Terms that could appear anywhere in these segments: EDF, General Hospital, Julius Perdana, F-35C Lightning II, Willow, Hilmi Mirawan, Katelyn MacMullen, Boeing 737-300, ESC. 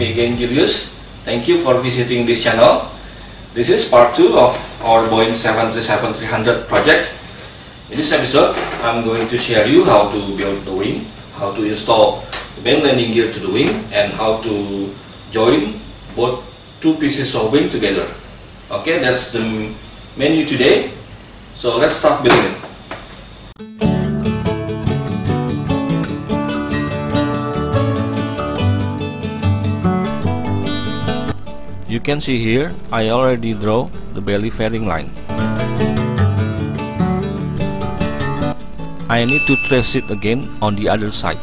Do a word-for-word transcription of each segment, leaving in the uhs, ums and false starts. It's me again, Julius. Thank you for visiting this channel. This is part two of our Boeing seven thirty-seven three hundred project. In this episode, I'm going to share you how to build the wing, how to install the main landing gear to the wing, and how to join both two pieces of wing together. Okay, that's the menu today. So let's start building it. You can see here, I already draw the belly fairing line. I need to trace it again on the other side.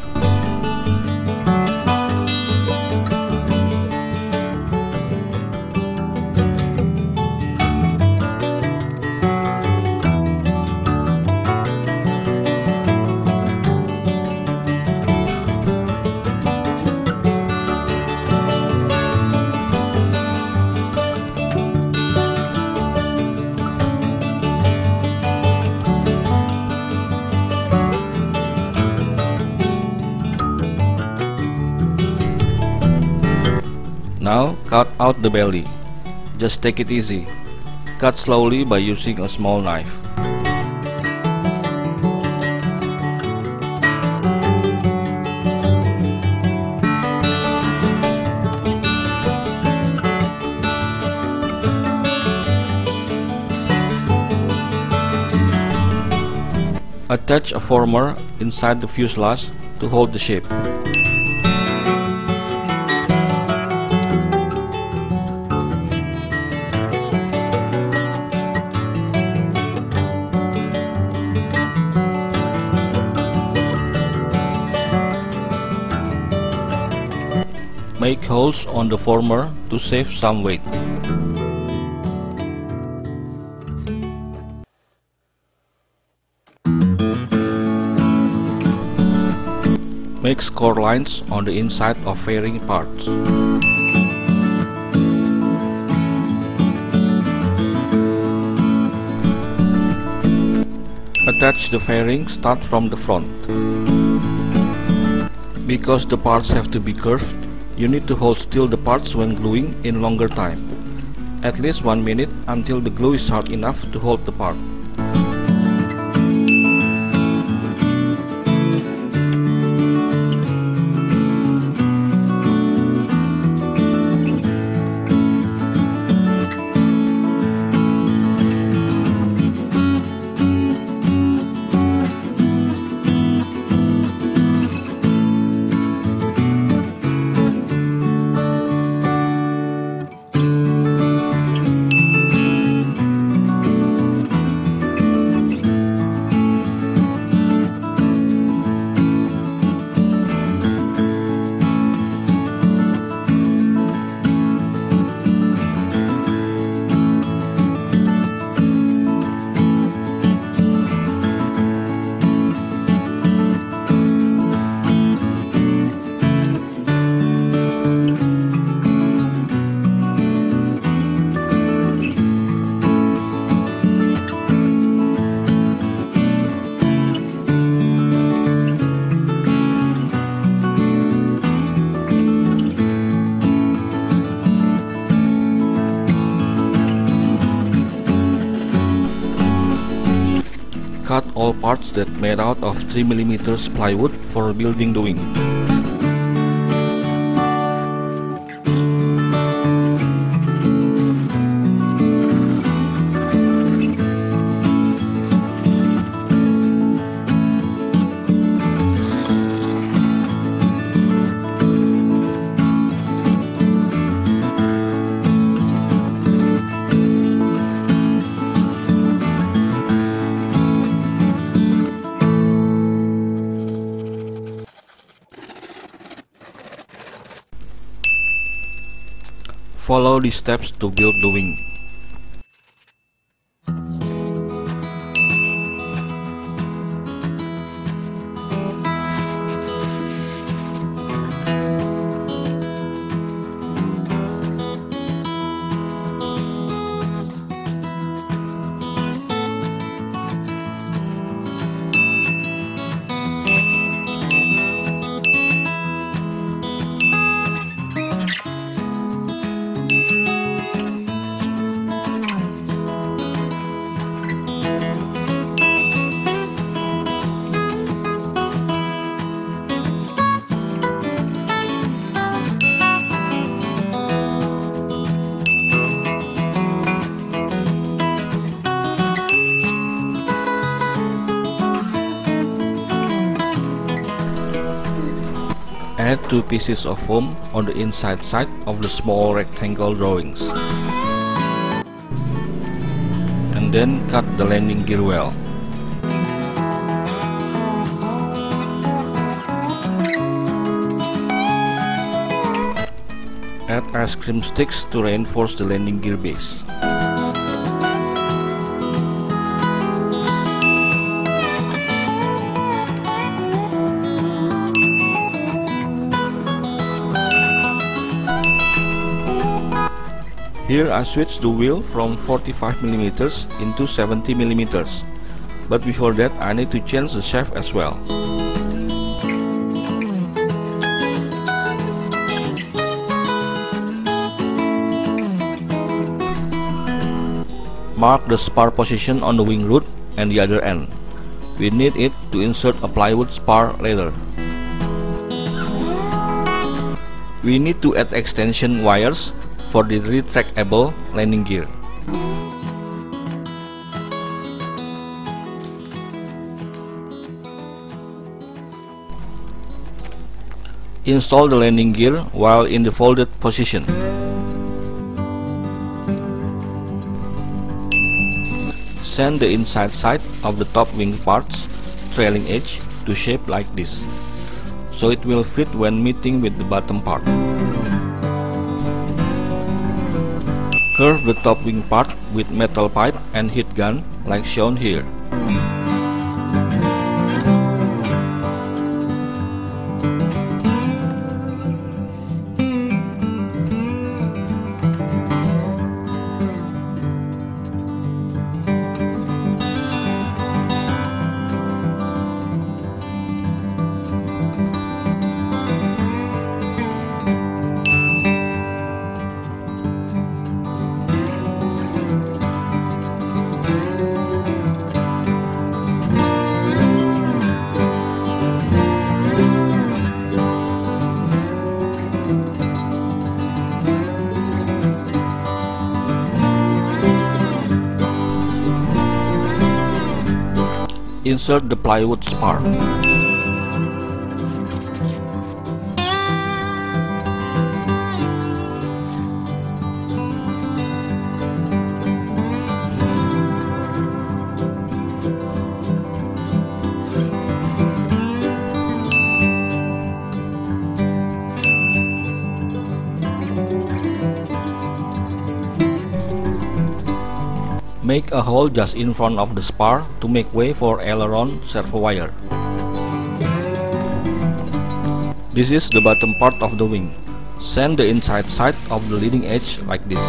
Now cut out the belly. Just take it easy. Cut slowly by using a small knife. Attach a former inside the fuselage to hold the shape. Make holes on the former to save some weight. Make score lines on the inside of fairing parts. Attach the fairing start from the front. Because the parts have to be curved, you need to hold still the parts when gluing in longer time, at least one minute until the glue is hard enough to hold the part. Cut all parts that made out of three millimeter plywood for building the wing. Follow these steps to build the wing. two pieces of foam on the inside side of the small rectangle drawings. And then cut the landing gear well. Add ice cream sticks to reinforce the landing gear base. Here I switched the wheel from forty-five millimeters into seventy millimeters, but before that I need to change the shaft as well. Mark the spar position on the wing root and the other end. We need it to insert a plywood spar later. We need to add extension wires for the retractable landing gear. Install the landing gear while in the folded position. Sand the inside side of the top wing parts, trailing edge, to shape like this, so it will fit when meeting with the bottom part. Curve the top wing part with metal pipe and heat gun like shown here. Insert the plywood spar. Make a hole just in front of the spar to make way for aileron servo wire. This is the bottom part of the wing. Sand the inside side of the leading edge like this.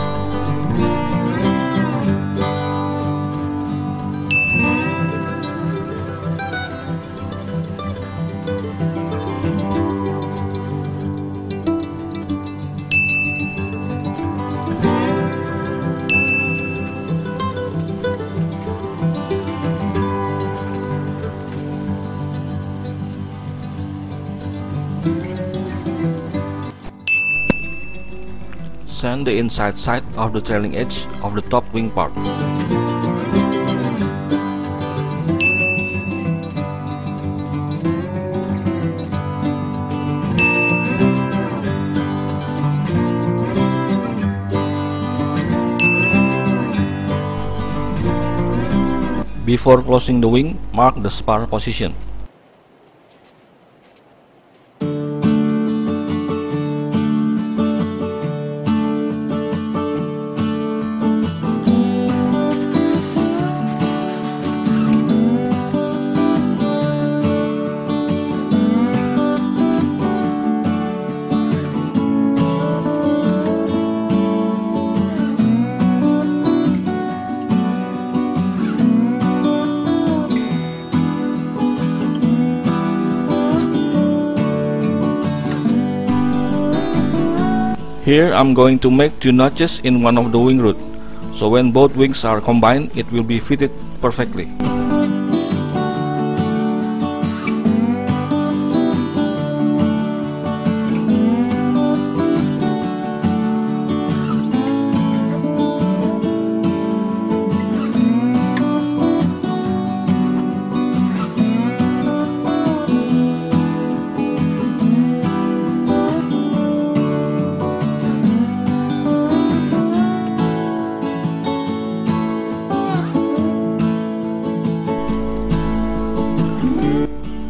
Sand the inside side of the trailing edge of the top wing part. Before closing the wing, mark the spar position. Here I'm going to make two notches in one of the wing root, so when both wings are combined, it will be fitted perfectly.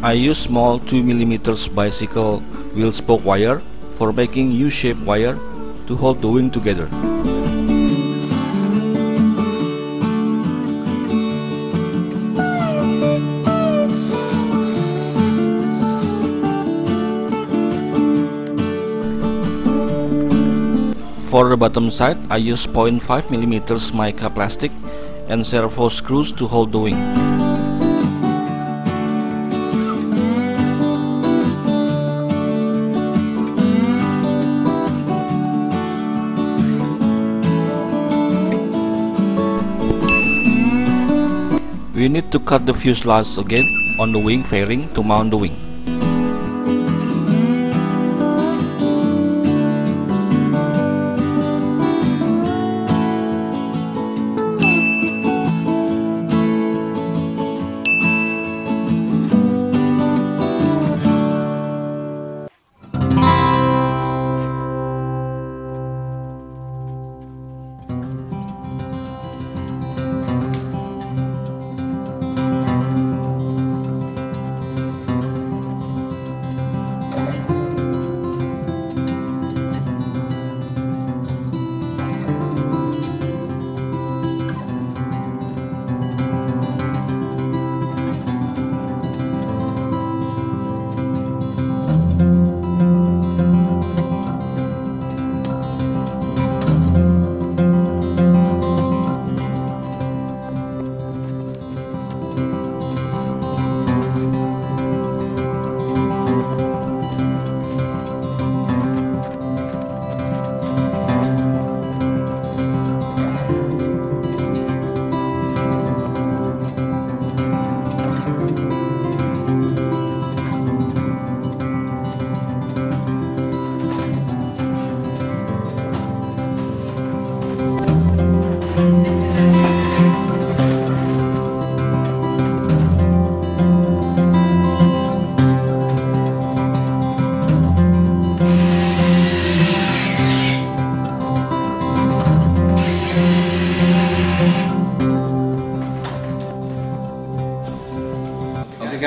I use small two millimeter bicycle wheel spoke wire for making U-shaped wire to hold the wing together. For the bottom side, I use zero point five millimeter mica plastic and servo screws to hold the wing. We need to cut the fuselage again on the wing fairing to mount the wing.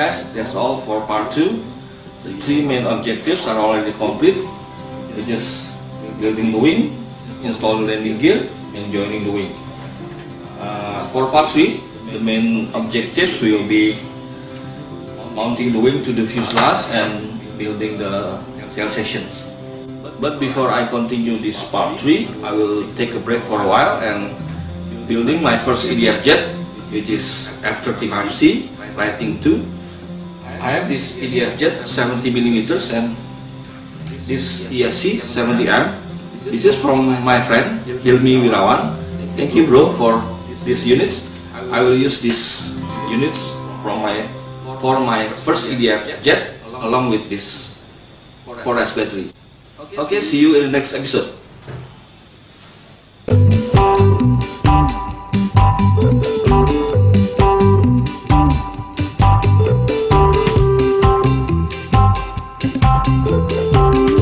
Guys, that's all for part two. The three main objectives are already complete. It's just building the wing, installing landing gear, and joining the wing. Uh, for part three, the main objectives will be mounting the wing to the fuselage and building the tail sections. But before I continue this part three, I will take a break for a while and building my first E D F jet, which is F thirty-five C Lightning two. I have this E D F jet seventy millimeter and this E S C seventy M. This is from my friend Hilmi Mirawan. Thank you, bro, for these units. I will use these units from my for my first E D F jet along with this four S battery. Okay, see you in the next episode. Thank you.